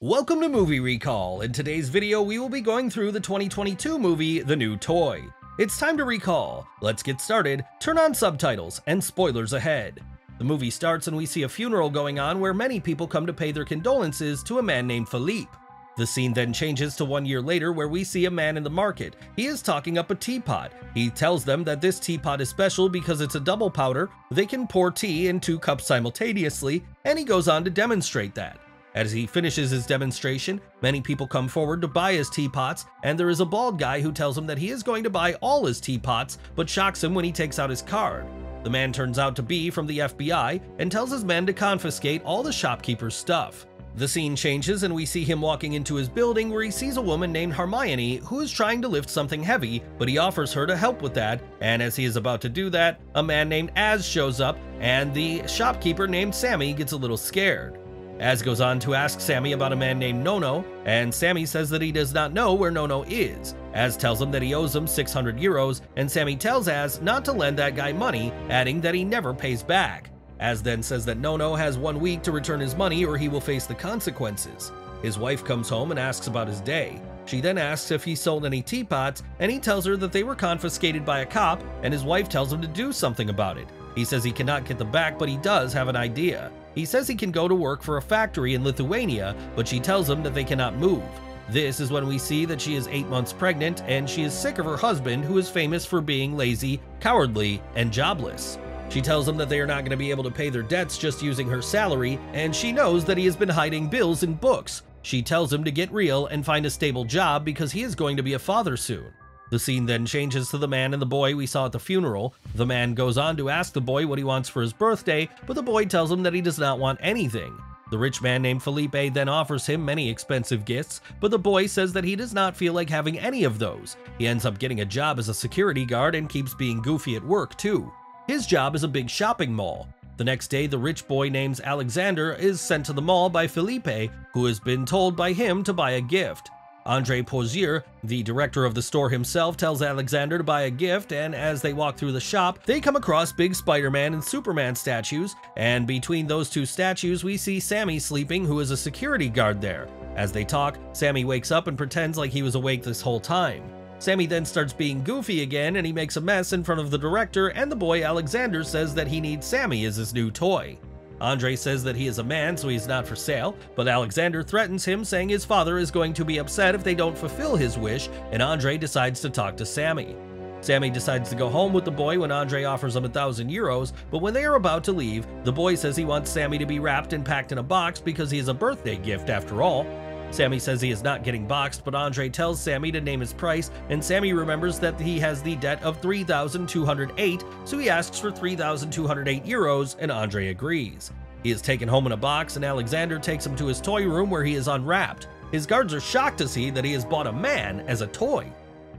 Welcome to Movie Recall. In today's video, we will be going through the 2022 movie, The New Toy. It's time to recall. Let's get started, turn on subtitles, and spoilers ahead. The movie starts and we see a funeral going on where many people come to pay their condolences to a man named Philippe. The scene then changes to 1 year later where we see a man in the market. He is talking up a teapot. He tells them that this teapot is special because it's a double powder, they can pour tea in 2 cups simultaneously, and he goes on to demonstrate that. As he finishes his demonstration, many people come forward to buy his teapots, and there is a bald guy who tells him that he is going to buy all his teapots, but shocks him when he takes out his card. The man turns out to be from the FBI and tells his men to confiscate all the shopkeeper's stuff. The scene changes and we see him walking into his building where he sees a woman named Hermione who is trying to lift something heavy, but he offers her to help with that, and as he is about to do that, a man named Az shows up, and the shopkeeper named Sammy gets a little scared. Az goes on to ask Sammy about a man named Nono, and Sammy says that he does not know where Nono is. Az tells him that he owes him 600 euros, and Sammy tells Az not to lend that guy money, adding that he never pays back. Az then says that Nono has 1 week to return his money or he will face the consequences. His wife comes home and asks about his day. She then asks if he sold any teapots, and he tells her that they were confiscated by a cop, and his wife tells him to do something about it. He says he cannot get them back, but he does have an idea. He says he can go to work for a factory in Lithuania, but she tells him that they cannot move. This is when we see that she is 8 months pregnant and she is sick of her husband, who is famous for being lazy, cowardly, and jobless. She tells him that they are not going to be able to pay their debts just using her salary, and she knows that he has been hiding bills in books. She tells him to get real and find a stable job because he is going to be a father soon. The scene then changes to the man and the boy we saw at the funeral. The man goes on to ask the boy what he wants for his birthday, but the boy tells him that he does not want anything. The rich man named Felipe then offers him many expensive gifts, but the boy says that he does not feel like having any of those. He ends up getting a job as a security guard and keeps being goofy at work too. His job is a big shopping mall. The next day, the rich boy named Alexander is sent to the mall by Felipe, who has been told by him to buy a gift. Andre Pozier, the director of the store himself, tells Alexander to buy a gift, and as they walk through the shop, they come across big Spider-Man and Superman statues, and between those two statues we see Sammy sleeping, who is a security guard there. As they talk, Sammy wakes up and pretends like he was awake this whole time. Sammy then starts being goofy again, and he makes a mess in front of the director, and the boy Alexander says that he needs Sammy as his new toy. Andre says that he is a man, so he's not for sale, but Alexander threatens him, saying his father is going to be upset if they don't fulfill his wish, and Andre decides to talk to Sammy. Sammy decides to go home with the boy when Andre offers him 1,000 euros, but when they are about to leave, the boy says he wants Sammy to be wrapped and packed in a box because he is a birthday gift after all. Sammy says he is not getting boxed, but Andre tells Sammy to name his price, and Sammy remembers that he has the debt of 3,208, so he asks for 3,208 euros, and Andre agrees. He is taken home in a box, and Alexander takes him to his toy room where he is unwrapped. His guards are shocked to see that he has bought a man as a toy.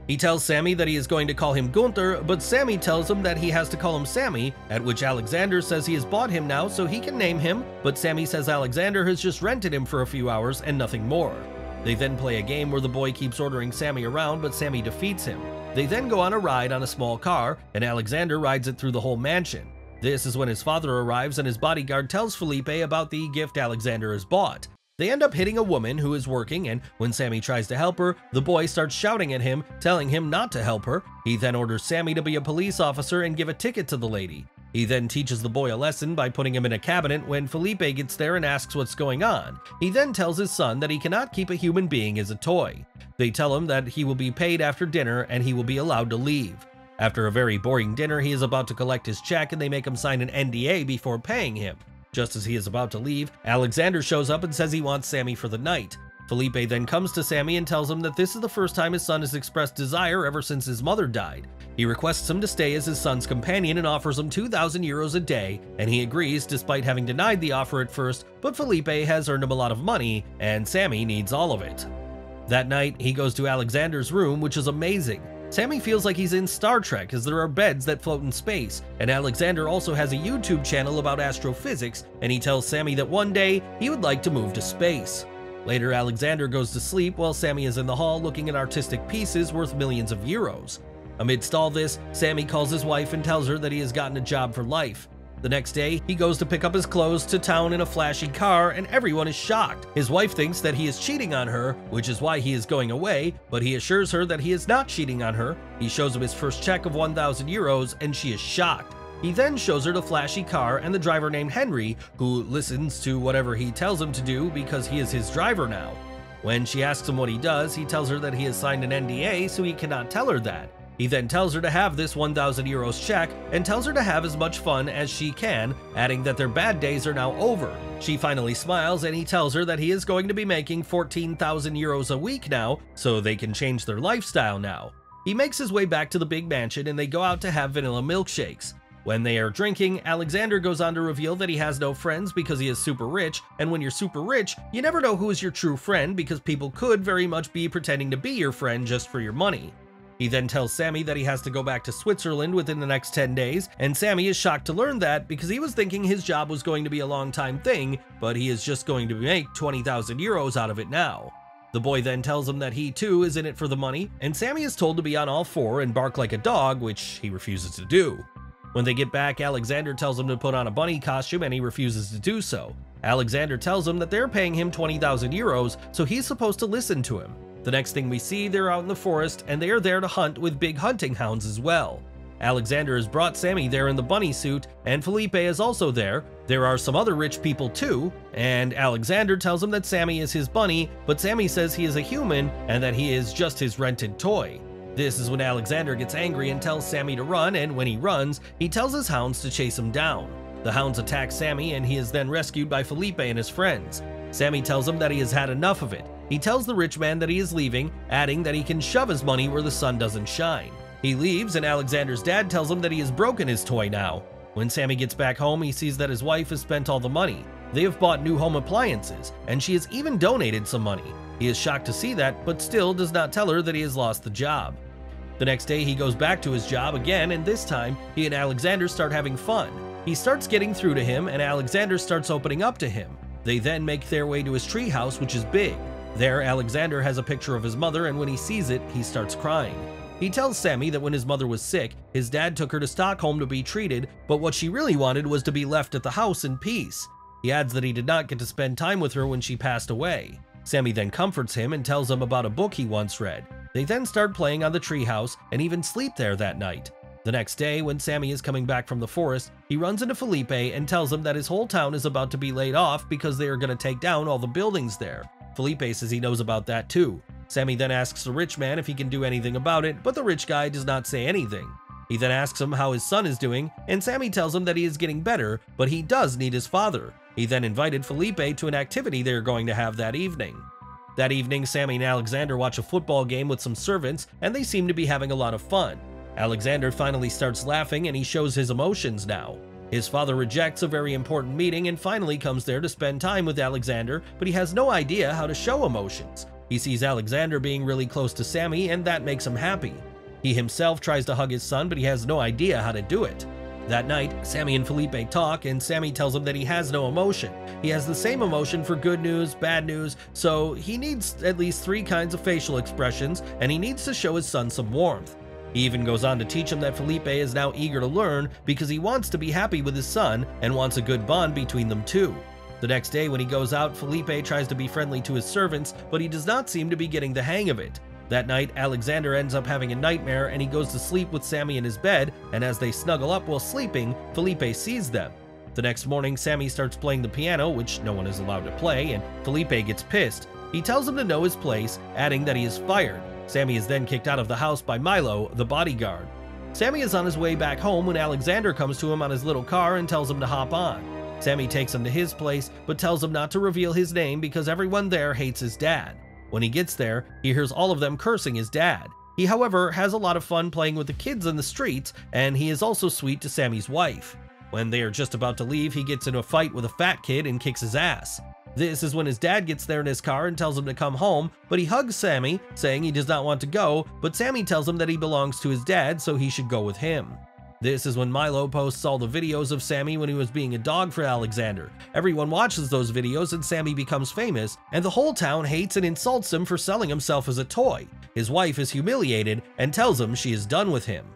He tells Sammy that he is going to call him Gunther, but Sammy tells him that he has to call him Sammy, at which Alexander says he has bought him now so he can name him, but Sammy says Alexander has just rented him for a few hours and nothing more. They then play a game where the boy keeps ordering Sammy around, but Sammy defeats him. They then go on a ride on a small car, and Alexander rides it through the whole mansion. This is when his father arrives and his bodyguard tells Felipe about the gift Alexander has bought. They end up hitting a woman who is working, and when Sammy tries to help her, the boy starts shouting at him, telling him not to help her. He then orders Sammy to be a police officer and give a ticket to the lady. He then teaches the boy a lesson by putting him in a cabinet when Felipe gets there and asks what's going on. He then tells his son that he cannot keep a human being as a toy. They tell him that he will be paid after dinner and he will be allowed to leave. After a very boring dinner, he is about to collect his check and they make him sign an NDA before paying him. Just as he is about to leave, Alexander shows up and says he wants Sammy for the night. Felipe then comes to Sammy and tells him that this is the first time his son has expressed desire ever since his mother died. He requests him to stay as his son's companion and offers him 2,000 euros a day, and he agrees despite having denied the offer at first, but Felipe has earned him a lot of money, and Sammy needs all of it. That night, he goes to Alexander's room, which is amazing. Sammy feels like he's in Star Trek, as there are beds that float in space, and Alexander also has a YouTube channel about astrophysics, and he tells Sammy that one day he would like to move to space. Later, Alexander goes to sleep while Sammy is in the hall looking at artistic pieces worth millions of euros. Amidst all this, Sammy calls his wife and tells her that he has gotten a job for life. The next day, he goes to pick up his clothes to town in a flashy car, and everyone is shocked. His wife thinks that he is cheating on her, which is why he is going away, but he assures her that he is not cheating on her. He shows him his first check of 1,000 euros, and she is shocked. He then shows her the flashy car and the driver named Henry, who listens to whatever he tells him to do because he is his driver now. When she asks him what he does, he tells her that he has signed an NDA, so he cannot tell her that. He then tells her to have this 1,000 euros check and tells her to have as much fun as she can, adding that their bad days are now over. She finally smiles and he tells her that he is going to be making 14,000 euros a week now, so they can change their lifestyle now. He makes his way back to the big mansion and they go out to have vanilla milkshakes. When they are drinking, Alexander goes on to reveal that he has no friends because he is super rich, and when you're super rich, you never know who is your true friend because people could very much be pretending to be your friend just for your money. He then tells Sammy that he has to go back to Switzerland within the next 10 days, and Sammy is shocked to learn that because he was thinking his job was going to be a long time thing, but he is just going to make 20,000 euros out of it now. The boy then tells him that he too is in it for the money, and Sammy is told to be on all four and bark like a dog, which he refuses to do. When they get back, Alexander tells him to put on a bunny costume and he refuses to do so. Alexander tells him that they're paying him 20,000 euros, so he's supposed to listen to him. The next thing we see, they're out in the forest, and they are there to hunt with big hunting hounds as well. Alexander has brought Sammy there in the bunny suit, and Felipe is also there. There are some other rich people too, and Alexander tells him that Sammy is his bunny, but Sammy says he is a human and that he is just his rented toy. This is when Alexander gets angry and tells Sammy to run, and when he runs, he tells his hounds to chase him down. The hounds attack Sammy, and he is then rescued by Felipe and his friends. Sammy tells him that he has had enough of it. He tells the rich man that he is leaving, adding that he can shove his money where the sun doesn't shine. He leaves, and Alexander's dad tells him that he has broken his toy now. When Sammy gets back home, he sees that his wife has spent all the money. They have bought new home appliances, and she has even donated some money. He is shocked to see that, but still does not tell her that he has lost the job. The next day, he goes back to his job again, and this time, he and Alexander start having fun. He starts getting through to him, and Alexander starts opening up to him. They then make their way to his treehouse, which is big. There, Alexander has a picture of his mother, and when he sees it, he starts crying. He tells Sammy that when his mother was sick, his dad took her to Stockholm to be treated, but what she really wanted was to be left at the house in peace. He adds that he did not get to spend time with her when she passed away. Sammy then comforts him and tells him about a book he once read. They then start playing on the treehouse and even sleep there that night. The next day, when Sammy is coming back from the forest, he runs into Felipe and tells him that his whole town is about to be laid off because they are going to take down all the buildings there. Felipe says he knows about that too. Sammy then asks the rich man if he can do anything about it, but the rich guy does not say anything. He then asks him how his son is doing, and Sammy tells him that he is getting better, but he does need his father. He then invited Felipe to an activity they are going to have that evening. That evening, Sammy and Alexander watch a football game with some servants, and they seem to be having a lot of fun. Alexander finally starts laughing, and he shows his emotions now. His father rejects a very important meeting and finally comes there to spend time with Alexander, but he has no idea how to show emotions. He sees Alexander being really close to Sammy, and that makes him happy. He himself tries to hug his son, but he has no idea how to do it. That night, Sammy and Felipe talk, and Sammy tells him that he has no emotion. He has the same emotion for good news, bad news, so he needs at least 3 kinds of facial expressions, and he needs to show his son some warmth. He even goes on to teach him that Felipe is now eager to learn because he wants to be happy with his son and wants a good bond between them two. The next day when he goes out, Felipe tries to be friendly to his servants, but he does not seem to be getting the hang of it. That night, Alexander ends up having a nightmare and he goes to sleep with Sammy in his bed, and as they snuggle up while sleeping, Felipe sees them. The next morning, Sammy starts playing the piano, which no one is allowed to play, and Felipe gets pissed. He tells him to know his place, adding that he is fired. Sammy is then kicked out of the house by Milo, the bodyguard. Sammy is on his way back home when Alexander comes to him on his little car and tells him to hop on. Sammy takes him to his place, but tells him not to reveal his name because everyone there hates his dad. When he gets there, he hears all of them cursing his dad. He, however, has a lot of fun playing with the kids in the streets, and he is also sweet to Sammy's wife. When they are just about to leave, he gets into a fight with a fat kid and kicks his ass. This is when his dad gets there in his car and tells him to come home, but he hugs Sammy, saying he does not want to go, but Sammy tells him that he belongs to his dad, so he should go with him. This is when Milo posts all the videos of Sammy when he was being a dog for Alexander. Everyone watches those videos and Sammy becomes famous, and the whole town hates and insults him for selling himself as a toy. His wife is humiliated and tells him she is done with him.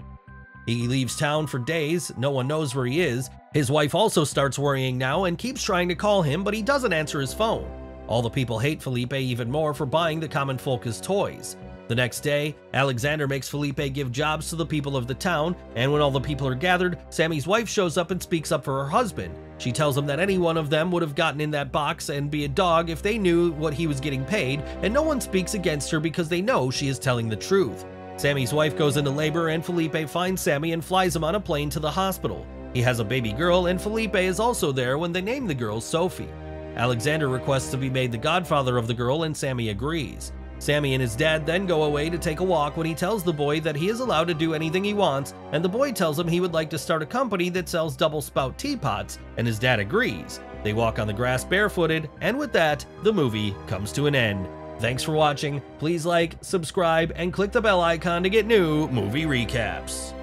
He leaves town for days, no one knows where he is. His wife also starts worrying now and keeps trying to call him, but he doesn't answer his phone. All the people hate Felipe even more for buying the common folk as toys. The next day, Alexander makes Felipe give jobs to the people of the town, and when all the people are gathered, Sammy's wife shows up and speaks up for her husband. She tells him that any one of them would have gotten in that box and be a dog if they knew what he was getting paid, and no one speaks against her because they know she is telling the truth. Sammy's wife goes into labor and Felipe finds Sammy and flies him on a plane to the hospital. He has a baby girl and Felipe is also there when they name the girl Sophie. Alexander requests to be made the godfather of the girl and Sammy agrees. Sammy and his dad then go away to take a walk when he tells the boy that he is allowed to do anything he wants, and the boy tells him he would like to start a company that sells double spout teapots, and his dad agrees. They walk on the grass barefooted, and with that, the movie comes to an end. Thanks for watching. Please like, subscribe, and click the bell icon to get new movie recaps.